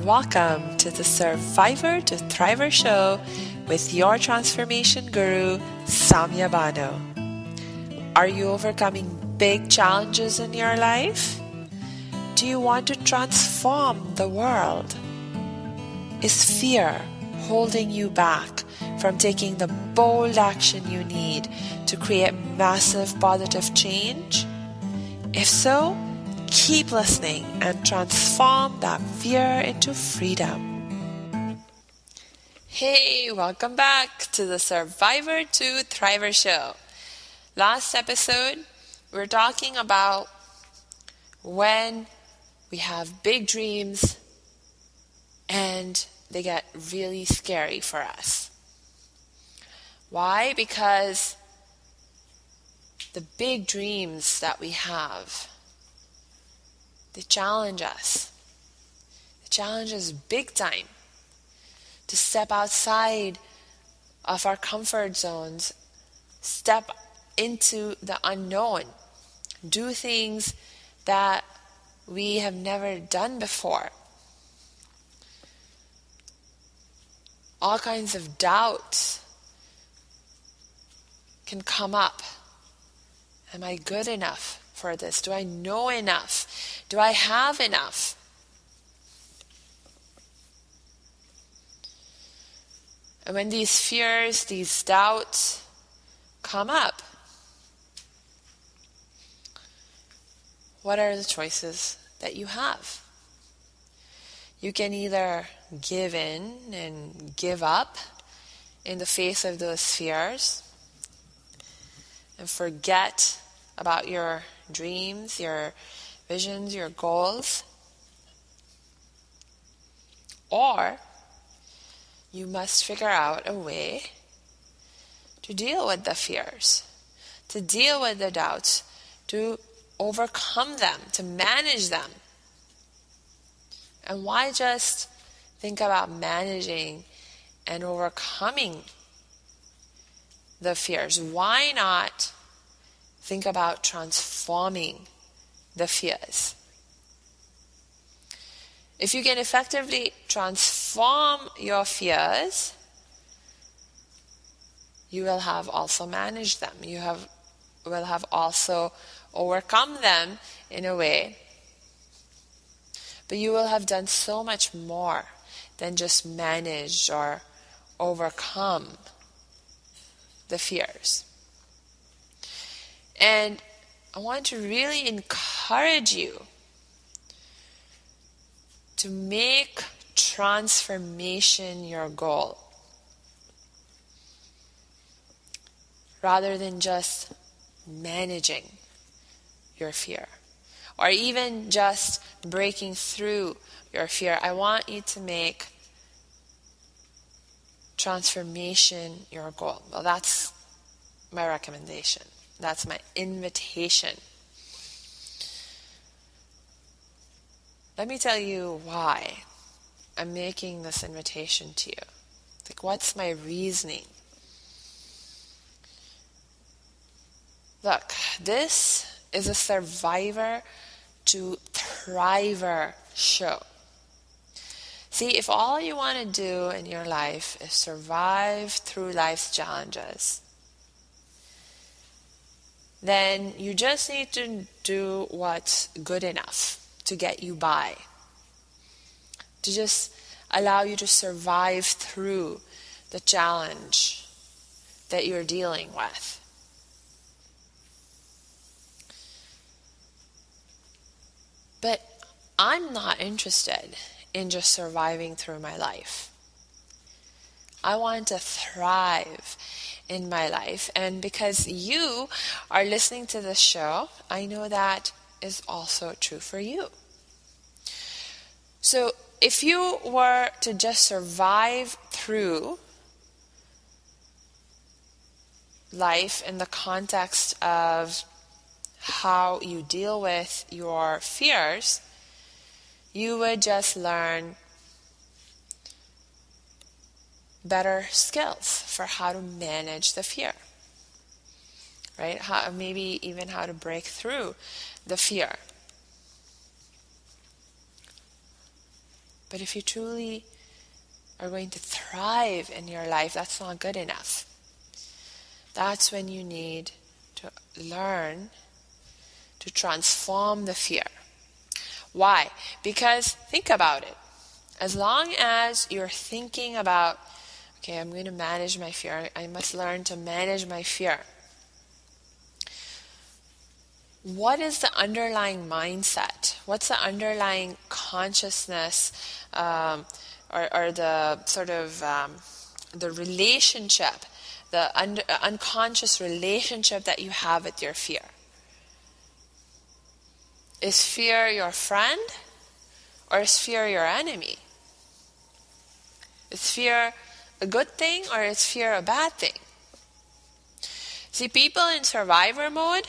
and welcome to the Survivor to Thriver show with your transformation guru, Samia Bano. Are you overcoming big challenges in your life? Do you want to transform the world? Is fear holding you back from taking the bold action you need to create massive positive change? If so, keep listening and transform that fear into freedom. Hey, welcome back to the Survivor to Thriver show. Last episode, we're talking about when we have big dreams and they get really scary for us. Why? Because the big dreams that we have, they challenge us. They challenge us big time to step outside of our comfort zones, step into the unknown, do things that we have never done before. All kinds of doubts can come up. Am I good enough for this? Do I know enough? Do I have enough? And when these fears, these doubts come up, what are the choices that you have? You can either give in and give up in the face of those fears and forget about your dreams, your visions, your goals, or you must figure out a way to deal with the fears, to deal with the doubts, to overcome them, to manage them. And why just think about managing and overcoming the fears? Why not think about transforming the fears? If you can effectively transform your fears, you will have also managed them. You will have also overcome them in a way. But you will have done so much more than just manage or overcome the fears. And I want to really encourage you to make transformation your goal, rather than just managing your fear, or even just breaking through your fear. I want you to make transformation your goal. Well, that's my recommendation. That's my invitation. Let me tell you why I'm making this invitation to you. Like, what's my reasoning? Look, this is a Survivor to Thriver show. See, if all you want to do in your life is survive through life's challenges, then you just need to do what's good enough to get you by, to just allow you to survive through the challenge that you're dealing with. But I'm not interested in just surviving through my life. I want to thrive in my life. And because you are listening to this show, I know that is also true for you. So if you were to just survive through life in the context of how you deal with your fears, you would just learn better skills for how to manage the fear, right? Maybe even how to break through the fear. But if you truly are going to thrive in your life, that's not good enough. That's when you need to learn to transform the fear. Why? Because think about it. As long as you're thinking about, okay, I'm going to manage my fear, I must learn to manage my fear. What is the underlying mindset? What's the underlying consciousness or the sort of the relationship, the unconscious relationship that you have with your fear? Is fear your friend or is fear your enemy? Is fear a good thing or is fear a bad thing? See, people in survivor mode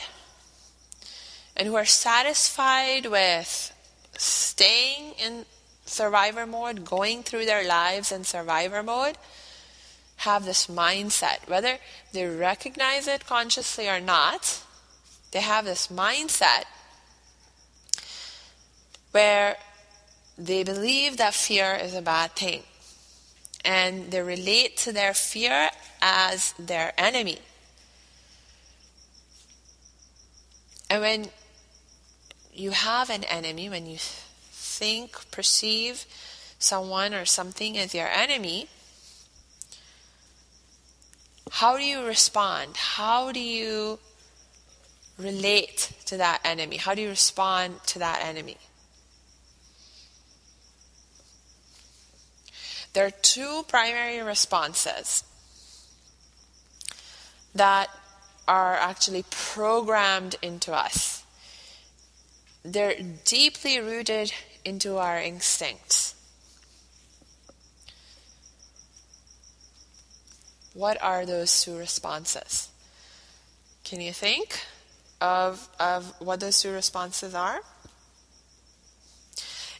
and who are satisfied with staying in survivor mode, going through their lives in survivor mode, have this mindset. Whether they recognize it consciously or not, they have this mindset where they believe that fear is a bad thing. And they relate to their fear as their enemy. And when you have an enemy, when you think, perceive someone or something as your enemy, how do you respond? How do you relate to that enemy? How do you respond to that enemy? There are two primary responses that are actually programmed into us. They're deeply rooted into our instincts. What are those two responses? Can you think of what those two responses are?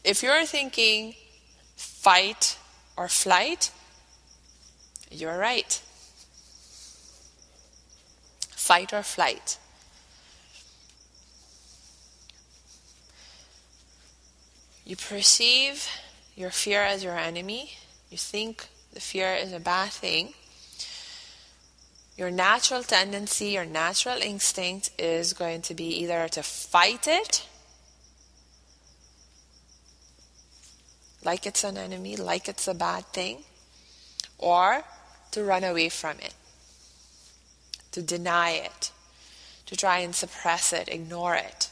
If you're thinking fight or flight, you're right. Fight or flight. You perceive your fear as your enemy. You think the fear is a bad thing. Your natural tendency, your natural instinct is going to be either to fight it, like it's an enemy, like it's a bad thing, or to run away from it, to deny it, to try and suppress it, ignore it.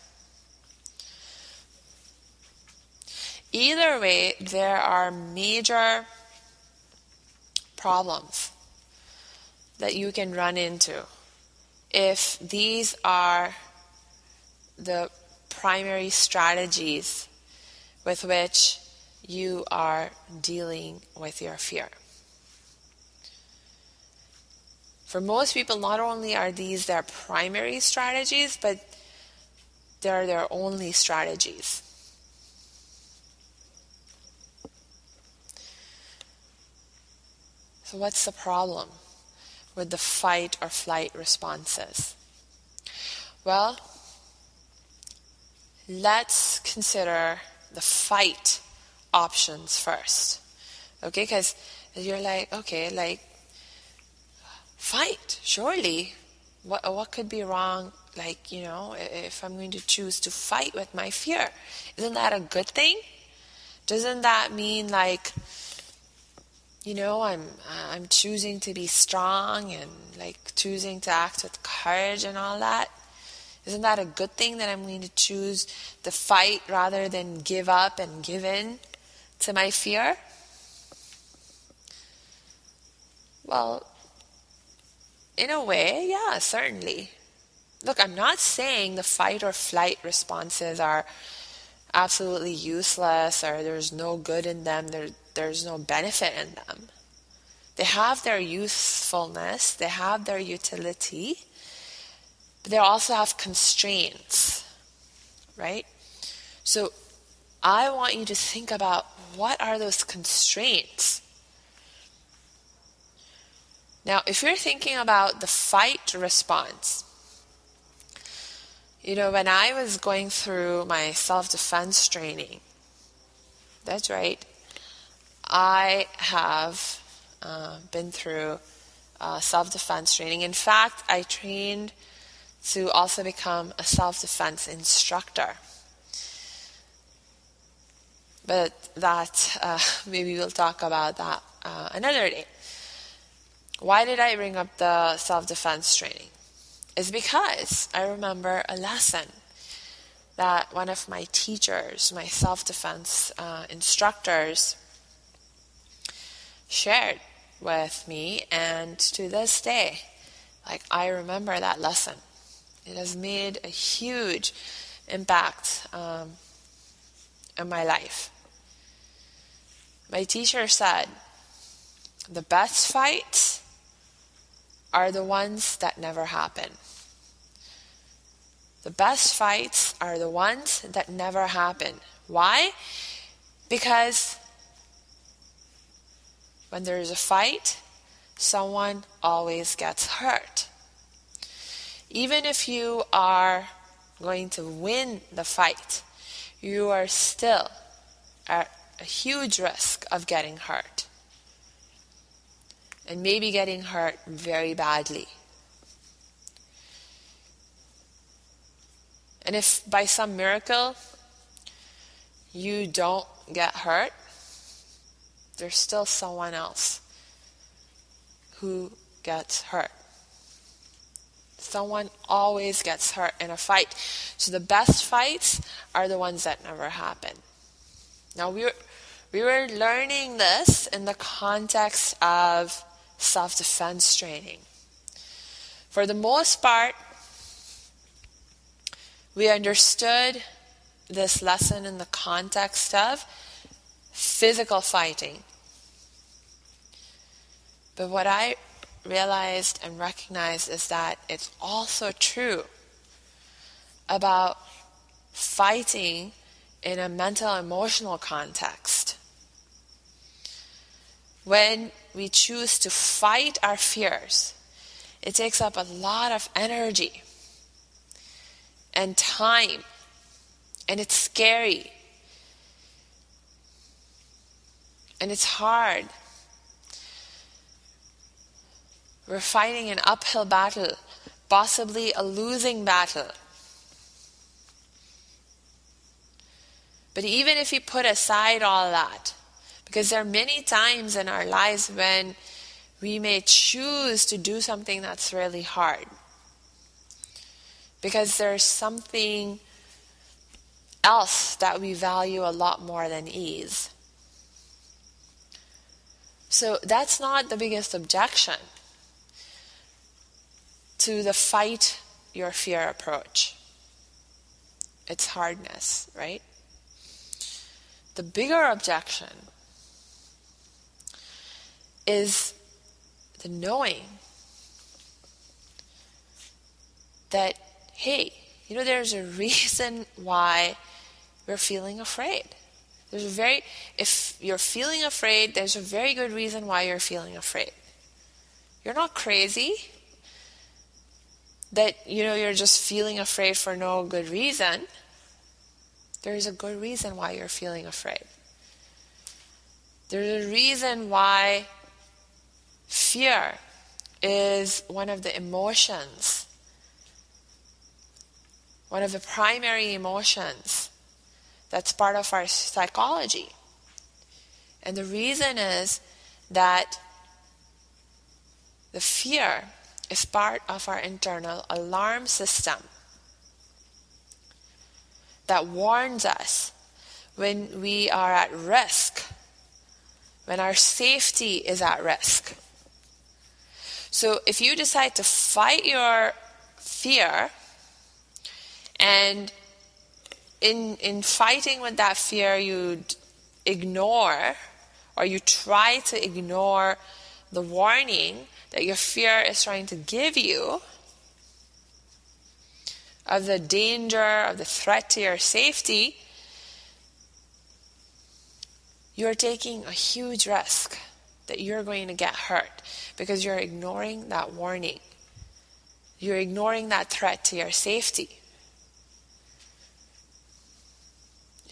Either way, there are major problems that you can run into if these are the primary strategies with which you are dealing with your fear. For most people, not only are these their primary strategies, but they're their only strategies. So what's the problem with the fight or flight responses? Well, let's consider the fight options first, okay? Because you're like, okay, like fight, surely what could be wrong? Like, you know, if I'm going to choose to fight with my fear, isn't that a good thing? Doesn't that mean, like, you know, I'm choosing to be strong and like choosing to act with courage and all that? Isn't that a good thing that I'm going to choose the fight rather than give up and give in to my fear? Well, in a way, yeah, certainly. Look, I'm not saying the fight or flight responses are absolutely useless or there's no good in them, there's no benefit in them. They have their usefulness, they have their utility, but they also have constraints, right? So I want you to think about, what are those constraints? Now, if you're thinking about the fight response, you know, when I was going through my self-defense training, that's right, I have been through self-defense training. In fact, I trained to also become a self-defense instructor. But that, maybe we'll talk about that another day. Why did I bring up the self-defense training? It's because I remember a lesson that one of my teachers, my self-defense instructors, shared with me, and to this day, like, I remember that lesson. It has made a huge impact in my life. My teacher said, the best fights are the ones that never happen. The best fights are the ones that never happen. Why? Because when there is a fight, someone always gets hurt. Even if you are going to win the fight, you are still at a huge risk of getting hurt. And maybe getting hurt very badly. And if by some miracle you don't get hurt, there's still someone else who gets hurt. Someone always gets hurt in a fight. So the best fights are the ones that never happen. Now we were learning this in the context of self-defense training. For the most part, we understood this lesson in the context of physical fighting. But what I realized and recognized is that it's also true about fighting in a mental, emotional context. When we choose to fight our fears, it takes up a lot of energy and time, and it's scary, and it's hard. We're fighting an uphill battle, possibly a losing battle. But even if we put aside all that, because there are many times in our lives when we may choose to do something that's really hard, because there's something else that we value a lot more than ease. So that's not the biggest objection to the fight your fear approach. It's hardness, right? The bigger objection is the knowing that, hey, you know, there's a reason why we're feeling afraid. If you're feeling afraid, there's a very good reason why you're feeling afraid. You're not crazy. That, you know, you're just feeling afraid for no good reason. There is a good reason why you're feeling afraid. There's a reason why fear is one of the emotions, one of the primary emotions that's part of our psychology. And the reason is that the fear is part of our internal alarm system that warns us when we are at risk, when our safety is at risk. So if you decide to fight your fear, and in fighting with that fear you ignore, or you try to ignore the warning that your fear is trying to give you of the danger, of the threat to your safety, you're taking a huge risk that you're going to get hurt because you're ignoring that warning. You're ignoring that threat to your safety.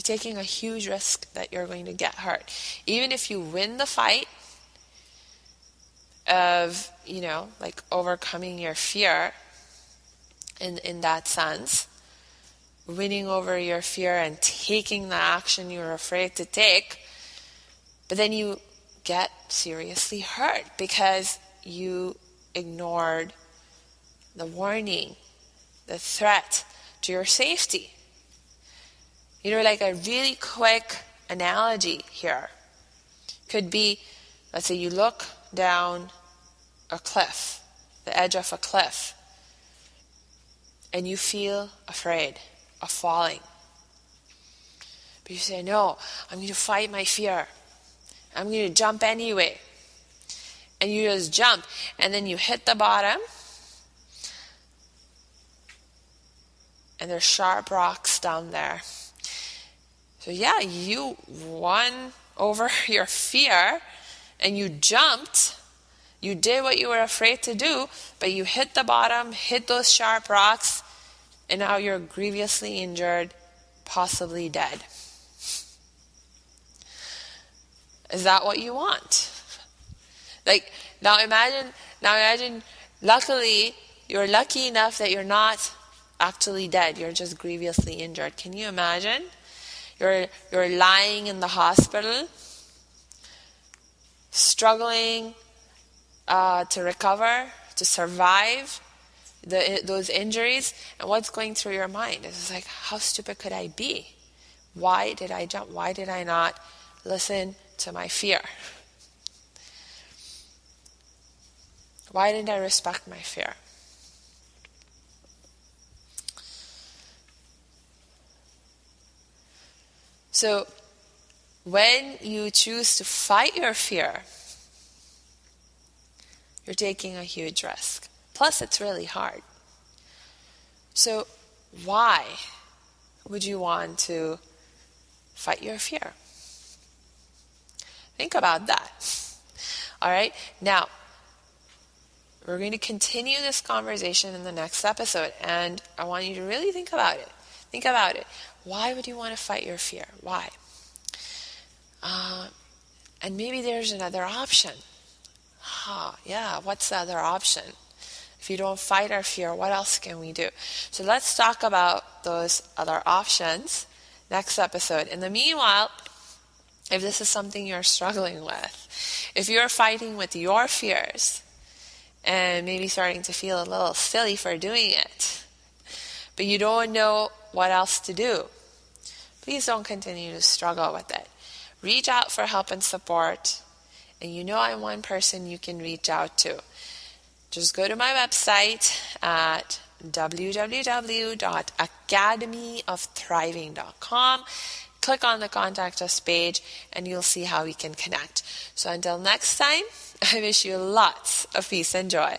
taking a huge risk that you're going to get hurt. Even if you win the fight of, you know, like overcoming your fear in that sense, winning over your fear and taking the action you were afraid to take, but then you get seriously hurt because you ignored the warning, the threat to your safety. You know, like a really quick analogy here could be, let's say you look down a cliff, the edge of a cliff, and you feel afraid of falling. But you say, no, I'm going to fight my fear. I'm going to jump anyway. And you just jump, and then you hit the bottom, and there's sharp rocks down there. So yeah, you won over your fear, and you jumped, you did what you were afraid to do, but you hit the bottom, hit those sharp rocks, and now you're grievously injured, possibly dead. Is that what you want? Like, now imagine, luckily, you're lucky enough that you're not actually dead, you're just grievously injured. Can you imagine? You're lying in the hospital, struggling to recover, to survive those injuries, and what's going through your mind? It's like, how stupid could I be? Why did I jump? Why did I not listen to my fear? Why didn't I respect my fear? So when you choose to fight your fear, you're taking a huge risk. Plus, it's really hard. So why would you want to fight your fear? Think about that. All right? Now, we're going to continue this conversation in the next episode, and I want you to really think about it. Think about it. Why would you want to fight your fear? Why? And maybe there's another option. Yeah, what's the other option? If you don't fight our fear, what else can we do? So let's talk about those other options next episode. In the meanwhile, if this is something you're struggling with, if you're fighting with your fears and maybe starting to feel a little silly for doing it, but you don't know what else to do, please don't continue to struggle with it. Reach out for help and support. And you know I'm one person you can reach out to. Just go to my website at www.academyofthriving.com. Click on the Contact Us page and you'll see how we can connect. So until next time, I wish you lots of peace and joy.